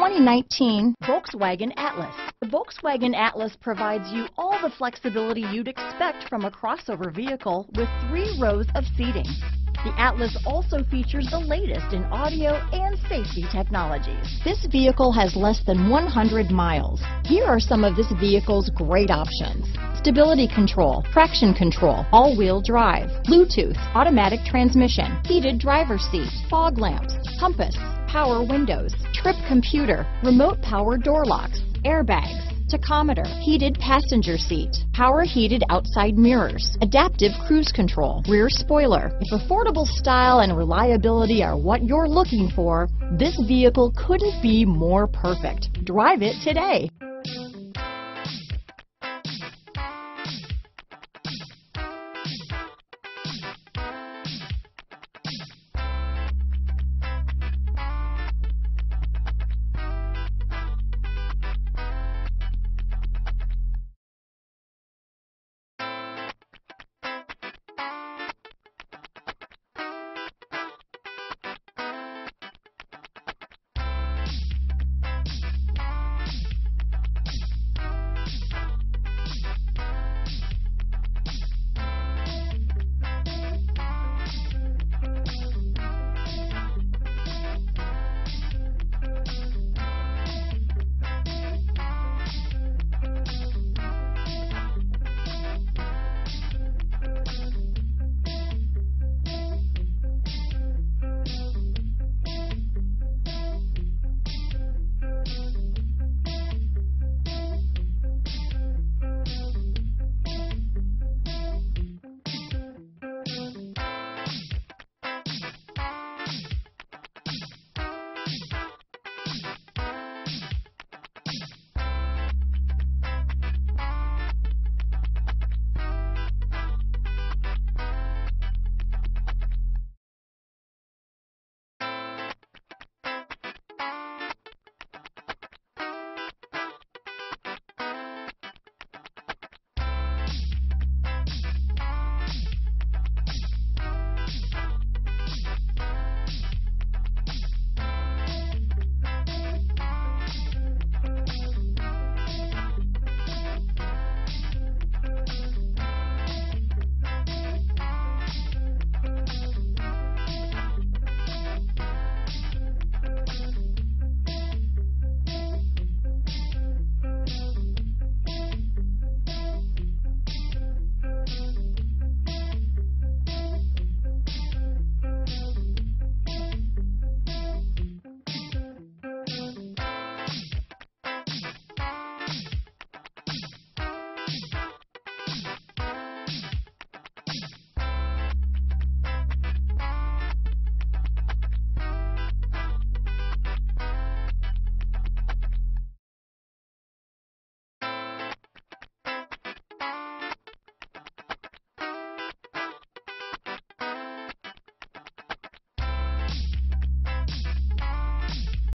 2019 Volkswagen Atlas. The Volkswagen Atlas provides you all the flexibility you'd expect from a crossover vehicle with 3 rows of seating. The Atlas also features the latest in audio and safety technologies. This vehicle has less than 100 miles. Here are some of this vehicle's great options: stability control, traction control, all-wheel drive, Bluetooth, automatic transmission, heated driver's seat, fog lamps, compass, power windows, trip computer, remote power door locks, airbags, tachometer, heated passenger seat, power heated outside mirrors, adaptive cruise control, rear spoiler. If affordable style and reliability are what you're looking for, this vehicle couldn't be more perfect. Drive it today.